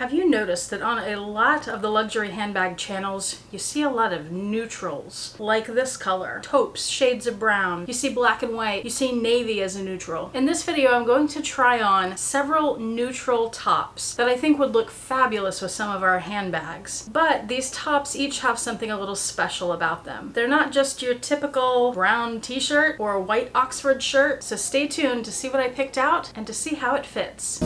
Have you noticed that on a lot of the luxury handbag channels, you see a lot of neutrals, like this color, taupes, shades of brown, you see black and white, you see navy as a neutral. In this video, I'm going to try on several neutral tops that I think would look fabulous with some of our handbags. But these tops each have something a little special about them. They're not just your typical brown t-shirt or white Oxford shirt, so stay tuned to see what I picked out and to see how it fits.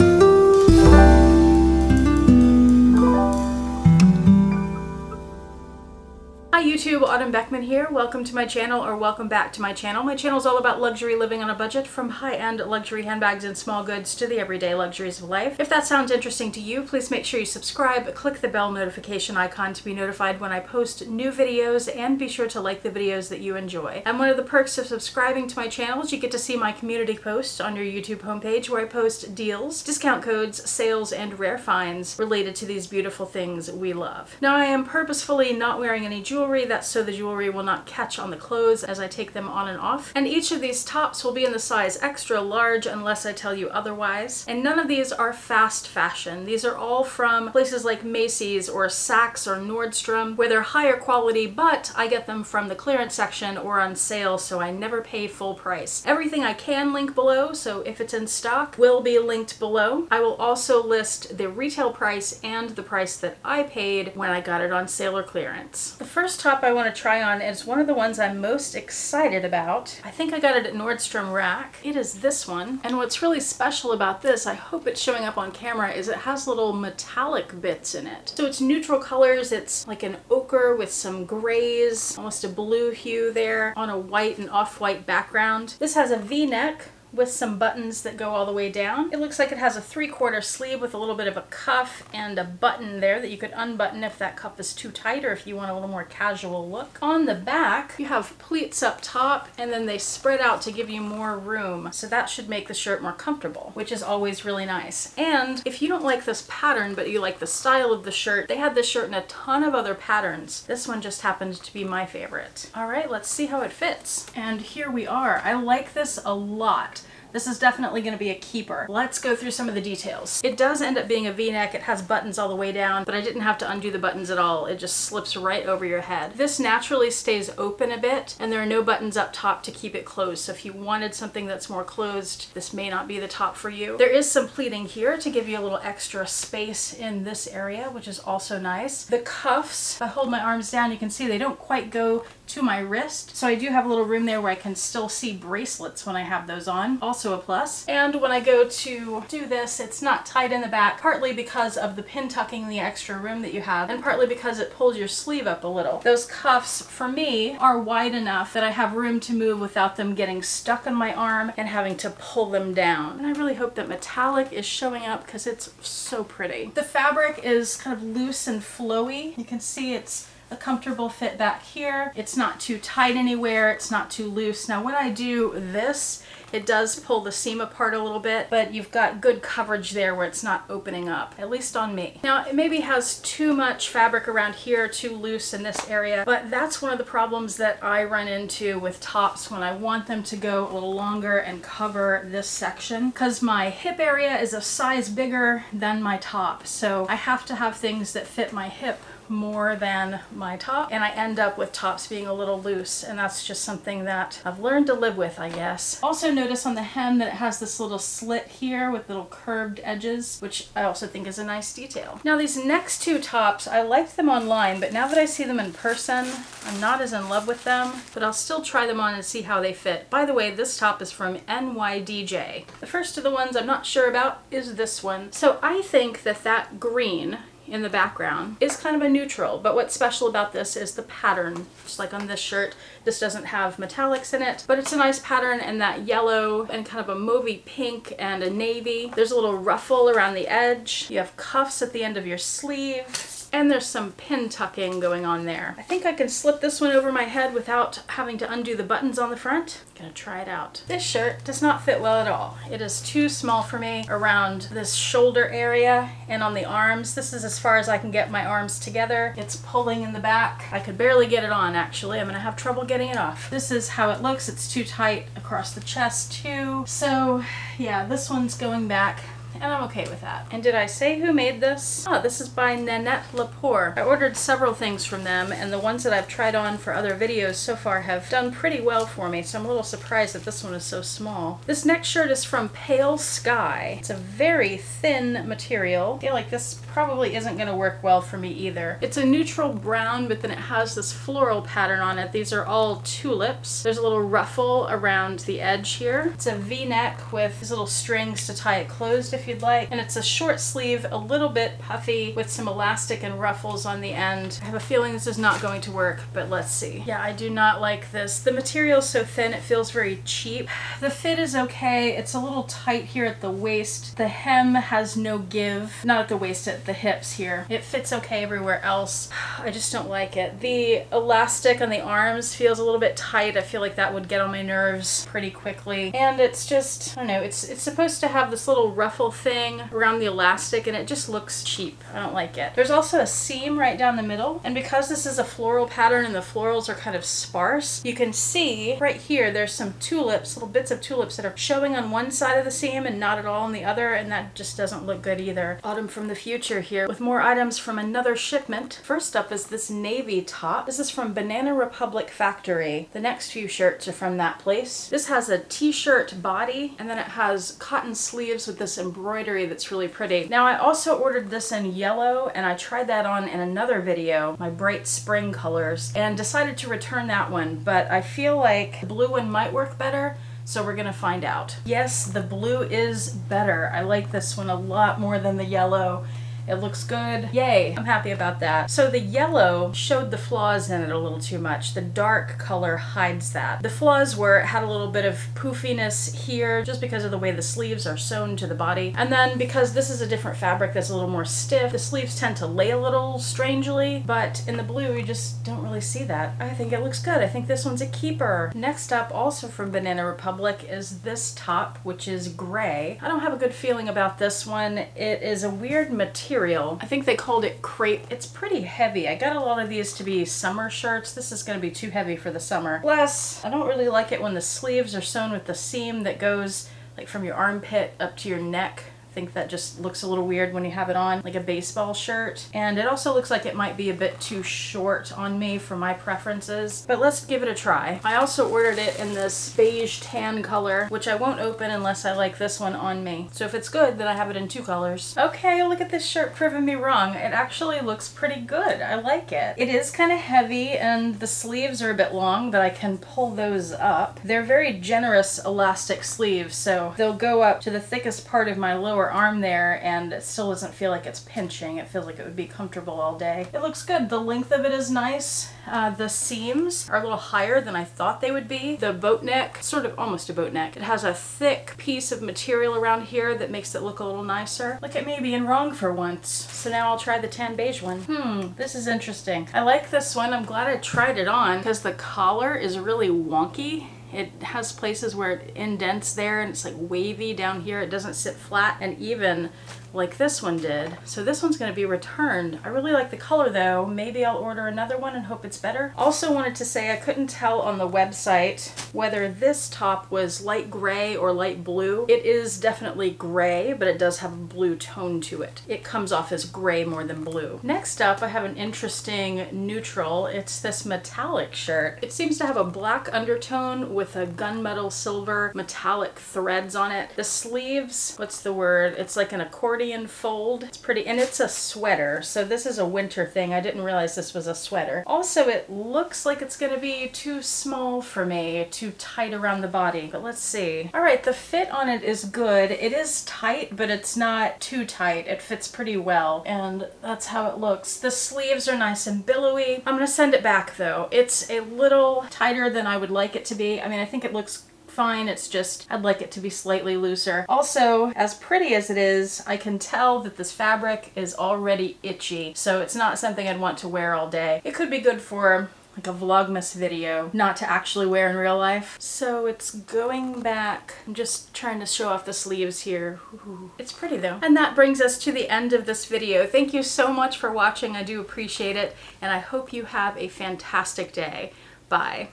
Hi YouTube, Autumn Beckman here. Welcome to my channel, or welcome back to my channel. My channel is all about luxury living on a budget, from high-end luxury handbags and small goods to the everyday luxuries of life. If that sounds interesting to you, please make sure you subscribe, click the bell notification icon to be notified when I post new videos, and be sure to like the videos that you enjoy. And one of the perks of subscribing to my channel is you get to see my community posts on your YouTube homepage, where I post deals, discount codes, sales, and rare finds related to these beautiful things we love. Now, I am purposefully not wearing any jewelry. That's so the jewelry will not catch on the clothes as I take them on and off. And each of these tops will be in the size extra large unless I tell you otherwise. And none of these are fast fashion. These are all from places like Macy's or Saks or Nordstrom, where they're higher quality, but I get them from the clearance section or on sale, so I never pay full price. Everything I can link below, so if it's in stock, will be linked below. I will also list the retail price and the price that I paid when I got it on sale or clearance. The first top I want to try on is one of the ones I'm most excited about. I think I got it at Nordstrom Rack. It is this one, and what's really special about this, I hope it's showing up on camera, is it has little metallic bits in it. So it's neutral colors. It's like an ochre with some grays, almost a blue hue there, on a white and off-white background. This has a V-neck with some buttons that go all the way down. It looks like it has a 3/4 sleeve with a little bit of a cuff and a button there that you could unbutton if that cuff is too tight or if you want a little more casual look. On the back, you have pleats up top, and then they spread out to give you more room. So that should make the shirt more comfortable, which is always really nice. And if you don't like this pattern, but you like the style of the shirt, they had this shirt in a ton of other patterns. This one just happened to be my favorite. All right, let's see how it fits. And here we are. I like this a lot. This is definitely going to be a keeper. Let's go through some of the details. It does end up being a V-neck. It has buttons all the way down, but I didn't have to undo the buttons at all. It just slips right over your head. This naturally stays open a bit, and there are no buttons up top to keep it closed. So if you wanted something that's more closed, this may not be the top for you. There is some pleating here to give you a little extra space in this area, which is also nice. The cuffs, if I hold my arms down, you can see they don't quite go to my wrist. So I do have a little room there where I can still see bracelets when I have those on. Also a plus. And when I go to do this, it's not tight in the back, partly because of the pin tucking, the extra room that you have, and partly because it pulls your sleeve up a little. Those cuffs, for me, are wide enough that I have room to move without them getting stuck on my arm and having to pull them down. And I really hope that metallic is showing up because it's so pretty. The fabric is kind of loose and flowy. You can see it's a comfortable fit back here. It's not too tight anywhere. It's not too loose. Now when I do this, it does pull the seam apart a little bit, but you've got good coverage there where it's not opening up, at least on me. Now, it maybe has too much fabric around here, too loose in this area, but that's one of the problems that I run into with tops when I want them to go a little longer and cover this section, because my hip area is a size bigger than my top. So I have to have things that fit my hip more than my top, and I end up with tops being a little loose, and that's just something that I've learned to live with, I guess. Also notice on the hem that it has this little slit here with little curved edges, which I also think is a nice detail. Now these next two tops, I liked them online, but now that I see them in person, I'm not as in love with them, but I'll still try them on and see how they fit. By the way, this top is from NYDJ. The first of the ones I'm not sure about is this one. So I think that that green in the background is kind of a neutral, but what's special about this is the pattern. Just like on this shirt, this doesn't have metallics in it, but it's a nice pattern, and that yellow and kind of a mauvey pink and a navy. There's a little ruffle around the edge. You have cuffs at the end of your sleeve, and there's some pin tucking going on there. I think I can slip this one over my head without having to undo the buttons on the front. I'm gonna try it out. This shirt does not fit well at all. It is too small for me around this shoulder area and on the arms. This is as far as I can get my arms together. It's pulling in the back. I could barely get it on, actually. I'm gonna have trouble getting it off. This is how it looks. It's too tight across the chest too. So yeah, this one's going back and I'm okay with that. And did I say who made this? Oh, this is by Nanette Lepore. I ordered several things from them, and the ones that I've tried on for other videos so far have done pretty well for me, so I'm a little surprised that this one is so small. This next shirt is from Pale Sky. It's a very thin material. I feel like this probably isn't going to work well for me either. It's a neutral brown, but then it has this floral pattern on it. These are all tulips. There's a little ruffle around the edge here. It's a V-neck with these little strings to tie it closed if you'd like, and it's a short sleeve, a little bit puffy with some elastic and ruffles on the end. I have a feeling this is not going to work, but let's see. Yeah, I do not like this. The material's so thin it feels very cheap. The fit is okay. It's a little tight here at the waist. The hem has no give. Not at the waist, at the hips here. It fits okay everywhere else. I just don't like it. The elastic on the arms feels a little bit tight. I feel like that would get on my nerves pretty quickly. And it's just, I don't know, it's supposed to have this little ruffle thing around the elastic, and it just looks cheap. I don't like it. There's also a seam right down the middle, and because this is a floral pattern and the florals are kind of sparse, you can see right here there's some tulips, little bits of tulips that are showing on one side of the seam and not at all on the other, and that just doesn't look good either. Autumn from the future here with more items from another shipment. First up is this navy top. This is from Banana Republic Factory. The next few shirts are from that place. This has a t-shirt body, and then it has cotton sleeves with this embroidery that's really pretty. Now I also ordered this in yellow, and I tried that on in another video, my bright spring colors, and decided to return that one, but I feel like the blue one might work better. So we're gonna find out. Yes, the blue is better. I like this one a lot more than the yellow. It looks good. Yay, I'm happy about that. So the yellow showed the flaws in it a little too much. The dark color hides that. The flaws were it had a little bit of poofiness here just because of the way the sleeves are sewn to the body. And then because this is a different fabric that's a little more stiff, the sleeves tend to lay a little strangely, but in the blue you just don't really see that. I think it looks good. I think this one's a keeper. Next up, also from Banana Republic, is this top, which is gray. I don't have a good feeling about this one. It is a weird material. I think they called it crepe. It's pretty heavy. I got a lot of these to be summer shirts. This is going to be too heavy for the summer. Plus, I don't really like it when the sleeves are sewn with the seam that goes like from your armpit up to your neck. I think that just looks a little weird when you have it on, like a baseball shirt. And it also looks like it might be a bit too short on me for my preferences, but let's give it a try. I also ordered it in this beige tan color, which I won't open unless I like this one on me. So if it's good, then I have it in two colors. Okay, look at this shirt proving me wrong. It actually looks pretty good. I like it. It is kind of heavy, and the sleeves are a bit long, but I can pull those up. They're very generous elastic sleeves, so they'll go up to the thickest part of my lower arm there, and it still doesn't feel like it's pinching. It feels like it would be comfortable all day. It looks good. The length of it is nice. The seams are a little higher than I thought they would be. The boat neck, sort of almost a boat neck, it has a thick piece of material around here that makes it look a little nicer. Look at me being wrong for once. So now I'll try the tan beige one. This is interesting. I like this one. I'm glad I tried it on because the collar is really wonky. It has places where it indents there, and it's like wavy down here. It doesn't sit flat and even like this one did. So this one's going to be returned. I really like the color though. Maybe I'll order another one and hope it's better. Also wanted to say I couldn't tell on the website whether this top was light gray or light blue. It is definitely gray, but it does have a blue tone to it. It comes off as gray more than blue. Next up, I have an interesting neutral. It's this metallic shirt. It seems to have a black undertone with a gunmetal silver metallic threads on it. The sleeves, what's the word? It's like an accordion fold. It's pretty, and it's a sweater, so this is a winter thing. I didn't realize this was a sweater. Also, it looks like it's gonna be too small for me, too tight around the body, but let's see. All right, the fit on it is good. It is tight, but it's not too tight. It fits pretty well, and that's how it looks. The sleeves are nice and billowy. I'm gonna send it back though. It's a little tighter than I would like it to be. I mean, I think it looks fine. It's just, I'd like it to be slightly looser. Also, as pretty as it is, I can tell that this fabric is already itchy, so it's not something I'd want to wear all day. It could be good for like a Vlogmas video, not to actually wear in real life. So it's going back. I'm just trying to show off the sleeves here. Ooh. It's pretty though. And that brings us to the end of this video. Thank you so much for watching. I do appreciate it, and I hope you have a fantastic day. Bye.